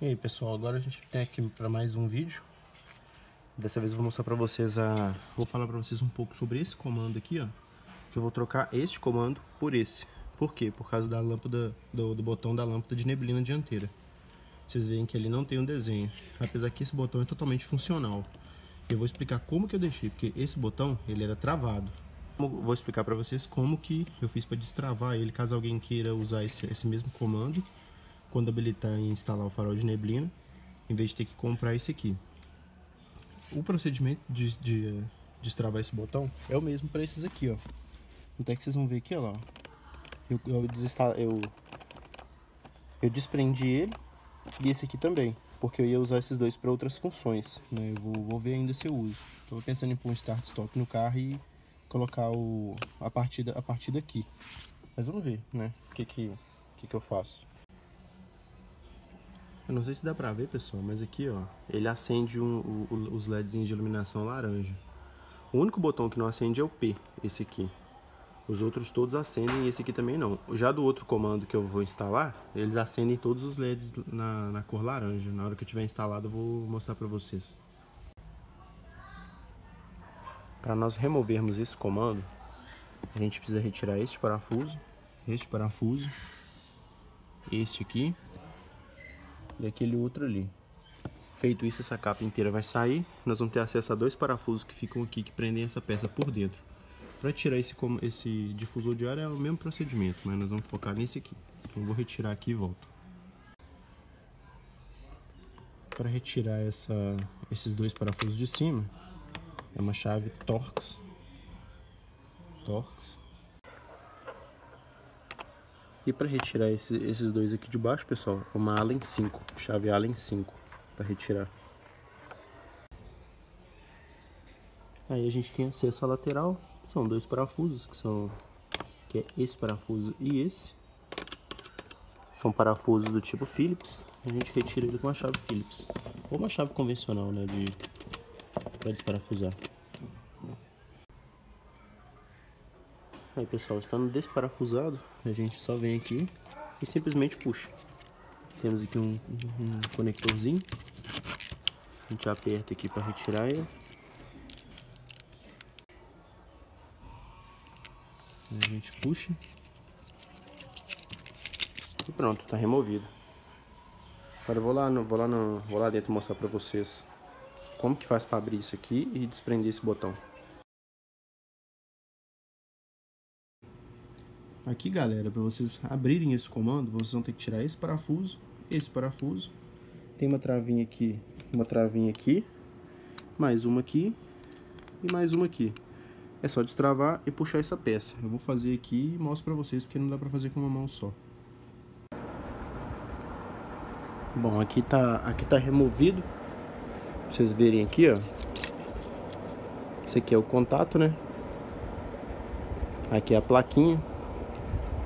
E aí pessoal, agora a gente tem aqui para mais um vídeo. Dessa vez eu vou mostrar para vocês vou falar para vocês um pouco sobre esse comando aqui, ó. Que eu vou trocar este comando por esse. Por quê? Por causa da lâmpada do botão da lâmpada de neblina dianteira. Vocês veem que ele não tem um desenho, apesar que esse botão é totalmente funcional. Eu vou explicar como que eu deixei, porque esse botão ele era travado. Vou explicar para vocês como que eu fiz para destravar ele, caso alguém queira usar esse mesmo comando. Quando habilitar e instalar o farol de neblina, em vez de ter que comprar esse aqui. O procedimento de destravar esse botão é o mesmo para esses aqui, ó. Até que vocês vão ver aqui, ó. Eu desprendi ele e esse aqui também, porque eu ia usar esses dois para outras funções, né? Eu vou ver ainda se eu uso. Estou pensando em pôr um start stop no carro e colocar a partir daqui. Mas vamos ver, né? O que eu faço. Eu não sei se dá pra ver, pessoal, mas aqui, ó, ele acende os LEDzinhos de iluminação laranja. O único botão que não acende é o P, esse aqui. Os outros todos acendem e esse aqui também não. Já do outro comando que eu vou instalar, eles acendem todos os LEDs na cor laranja. Na hora que eu tiver instalado, eu vou mostrar pra vocês. Para nós removermos esse comando, a gente precisa retirar este parafuso, este aqui. E aquele outro ali. Feito isso, essa capa inteira vai sair. Nós vamos ter acesso a dois parafusos que ficam aqui, que prendem essa peça por dentro. Para tirar esse difusor de ar é o mesmo procedimento, mas nós vamos focar nesse aqui. Então eu vou retirar aqui e volto. Para retirar esses dois parafusos de cima, é uma chave Torx. E para retirar esses dois aqui de baixo, pessoal, uma Allen 5, chave Allen 5 para retirar. Aí a gente tem acesso à lateral, são dois parafusos que é esse parafuso e esse. São parafusos do tipo Phillips, a gente retira ele com uma chave Phillips ou uma chave convencional, né, para desparafusar. Aí pessoal, estando desparafusado, a gente só vem aqui e simplesmente puxa. Temos aqui um conectorzinho, a gente aperta aqui para retirar ele. A gente puxa e pronto, está removido. Agora eu vou lá dentro mostrar para vocês como que faz para abrir isso aqui e desprender esse botão. Aqui, galera, para vocês abrirem esse comando, vocês vão ter que tirar esse parafuso, tem uma travinha aqui, mais uma aqui e mais uma aqui. É só destravar e puxar essa peça. Eu vou fazer aqui e mostro para vocês, porque não dá para fazer com uma mão só. Bom, aqui tá removido. Pra vocês verem aqui, ó. Esse aqui é o contato, né? Aqui é a plaquinha.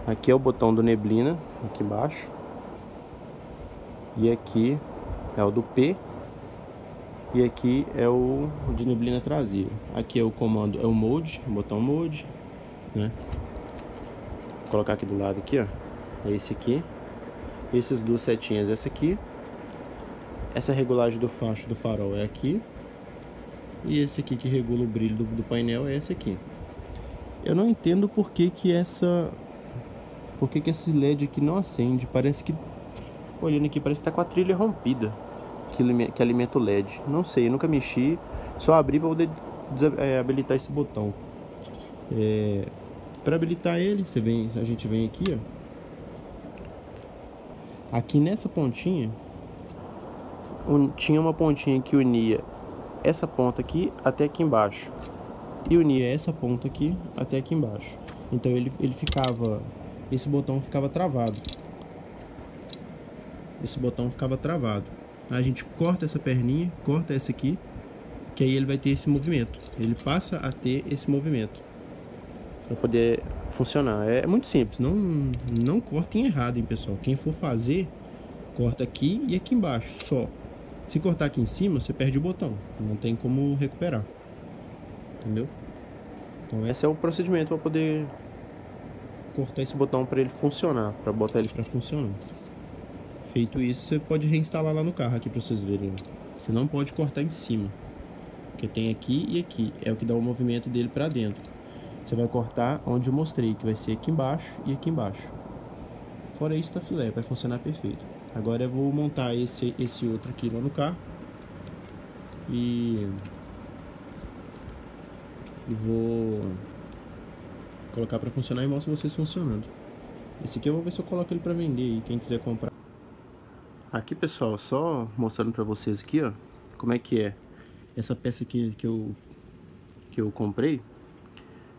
Aqui é o botão do neblina, aqui embaixo. E aqui é o do P. E aqui é o de neblina traseira. Aqui é o comando, é o mode, o botão mode, né? Vou colocar aqui do lado aqui, ó. É esse aqui. Essas duas setinhas, essa aqui. Essa regulagem do facho do farol é aqui. E esse aqui que regula o brilho do painel é esse aqui. Eu não entendo por que que Por que esse LED aqui não acende? Parece que, olhando aqui, parece que tá com a trilha rompida que alimenta o LED. Não sei, eu nunca mexi, só abri para poder habilitar esse botão. Para habilitar ele, a gente vem aqui, ó. Aqui nessa pontinha, tinha uma pontinha que unia essa ponta aqui até aqui embaixo. E unia essa ponta aqui até aqui embaixo. Então ele ficava... Esse botão ficava travado. A gente corta essa perninha, corta essa aqui que aí ele vai ter esse movimento, ele passa a ter esse movimento para poder funcionar. É muito simples, não cortem errado, hein, pessoal. Quem for fazer, corta aqui e aqui embaixo só. Se cortar aqui em cima, você perde o botão, não tem como recuperar, entendeu? Então esse é o procedimento para poder cortar esse botão, para ele funcionar, para botar ele para funcionar. Feito isso, você pode reinstalar lá no carro aqui para vocês verem. Você não pode cortar em cima, porque tem aqui e aqui, é o que dá o movimento dele para dentro. Você vai cortar onde eu mostrei, que vai ser aqui embaixo e aqui embaixo. Fora isso, tá filé, vai funcionar perfeito. Agora eu vou montar esse outro aqui lá no carro e vou colocar para funcionar e mostro vocês funcionando. Esse aqui eu vou ver se eu coloco ele para vender, e quem quiser comprar. Aqui, pessoal, só mostrando para vocês aqui, ó, como é que é. Essa peça aqui que eu comprei,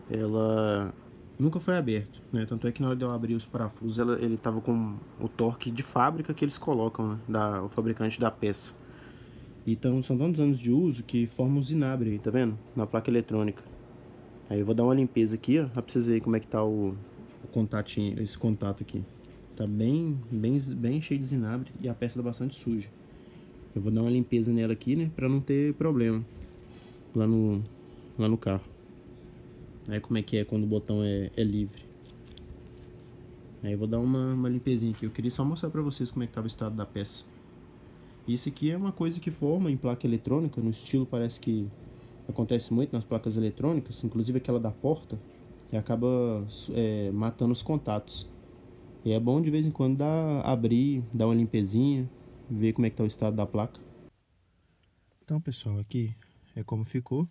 ela nunca foi aberto, né? Tanto é que na hora de eu abrir os parafusos, ele tava com o torque de fábrica que eles colocam, né? O fabricante da peça. Então são tantos anos de uso que forma um zinabre aí, tá vendo? Na placa eletrônica. Aí eu vou dar uma limpeza aqui, ó, pra vocês verem como é que tá o contatinho, esse contato aqui. Tá bem cheio de zinabre e a peça tá bastante suja. Eu vou dar uma limpeza nela aqui, né? Pra não ter problema lá no carro. Aí como é que é quando o botão é livre. Aí eu vou dar uma limpezinha aqui. Eu queria só mostrar pra vocês como é que tava o estado da peça. Isso aqui é uma coisa que forma em placa eletrônica. No estilo, parece que acontece muito nas placas eletrônicas, inclusive aquela da porta, e acaba matando os contatos. E é bom de vez em quando abrir, dar uma limpezinha, ver como é que tá o estado da placa. Então, pessoal, aqui é como ficou.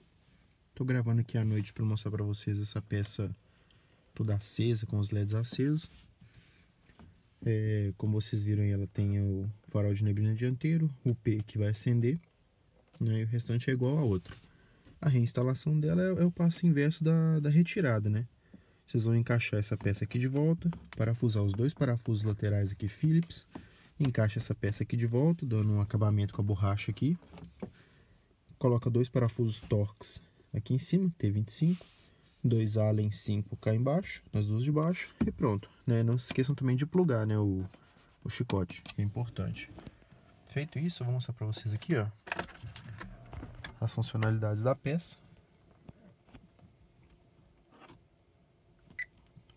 Tô gravando aqui à noite para mostrar para vocês essa peça toda acesa, com os LEDs acesos. Como vocês viram aí, ela tem o farol de neblina dianteiro, o P que vai acender, né, e o restante é igual a outro. A reinstalação dela é o passo inverso da retirada, né? Vocês vão encaixar essa peça aqui de volta, parafusar os dois parafusos laterais aqui Phillips, encaixa essa peça aqui de volta, dando um acabamento com a borracha aqui, coloca dois parafusos Torx aqui em cima, T25, dois Allen 5 cá embaixo, nas duas de baixo, e pronto, né? Não se esqueçam também de plugar, né, o chicote, que é importante. Feito isso, eu vou mostrar para vocês aqui, ó, as funcionalidades da peça.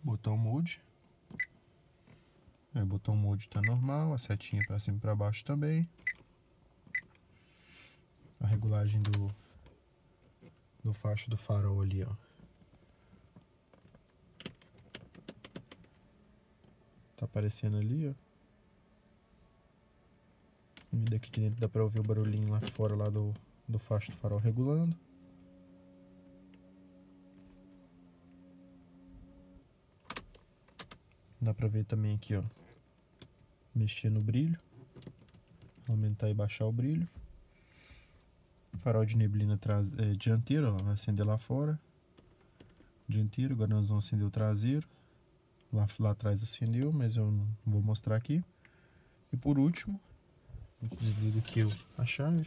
Botão mode. O botão mode tá normal, a setinha para cima e para baixo também. A regulagem do facho do farol ali, ó, tá aparecendo ali, ó. E daqui de dentro dá pra ouvir o barulhinho lá fora, lá do facho do farol regulando. Dá pra ver também aqui, ó, mexer no brilho, aumentar e baixar o brilho. Farol de neblina dianteiro, ó, vai acender lá fora, dianteiro. Agora nós vamos acender o traseiro, lá atrás acendeu, mas eu não vou mostrar aqui. E por último, desligo aqui a chave,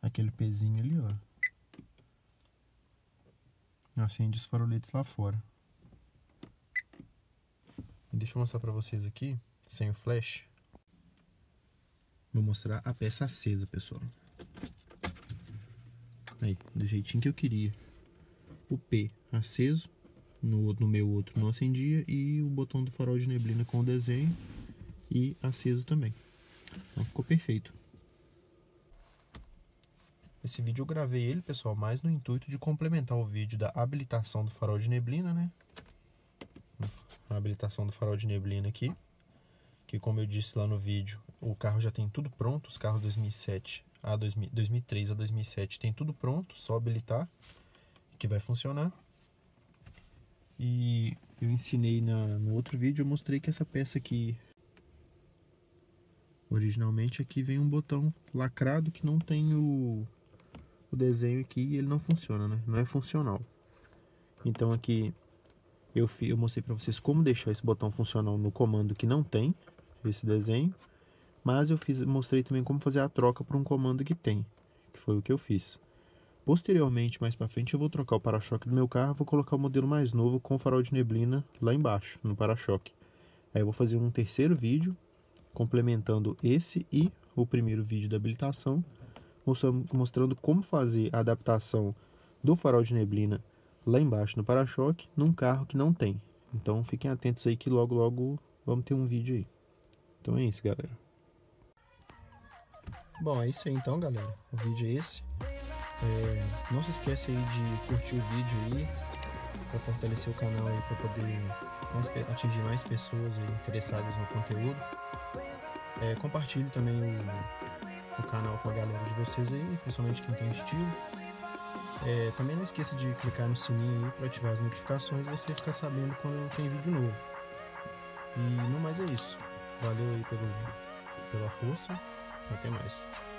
aquele pezinho ali, ó, acende os faroletes lá fora. E deixa eu mostrar pra vocês aqui, sem o flash. Vou mostrar a peça acesa, pessoal. Aí, do jeitinho que eu queria. O P aceso, no meu outro não acendia, e o botão do farol de neblina com o desenho e aceso também. Então ficou perfeito. Esse vídeo eu gravei ele, pessoal, mais no intuito de complementar o vídeo da habilitação do farol de neblina, né? A habilitação do farol de neblina aqui. Que, como eu disse lá no vídeo, o carro já tem tudo pronto. Os carros 2003 a 2007 tem tudo pronto, só habilitar que vai funcionar. E eu ensinei no outro vídeo, eu mostrei que essa peça aqui, originalmente aqui vem um botão lacrado que não tem o desenho aqui, e ele não funciona, né? Não é funcional. Então aqui eu mostrei para vocês como deixar esse botão funcional no comando que não tem esse desenho, mas eu mostrei também como fazer a troca para um comando que tem. foi o que eu fiz. Posteriormente, mais para frente, eu vou trocar o para-choque do meu carro, vou colocar o modelo mais novo com o farol de neblina lá embaixo, no para-choque. Aí eu vou fazer um terceiro vídeo, complementando esse e o primeiro vídeo da habilitação, mostrando como fazer a adaptação do farol de neblina lá embaixo no para-choque, num carro que não tem. Então fiquem atentos aí que logo logo vamos ter um vídeo aí. Então é isso, galera. Bom, é isso aí então, galera. O vídeo é esse. Não se esquece aí de curtir o vídeo aí, para fortalecer o canal aí, para poder atingir mais pessoas aí interessadas no conteúdo. Compartilhe também o canal com a galera de vocês aí, principalmente quem tem estilo. Também não esqueça de clicar no sininho aí para ativar as notificações e você ficar sabendo quando tem vídeo novo. E no mais é isso. Valeu aí pela força. Até mais.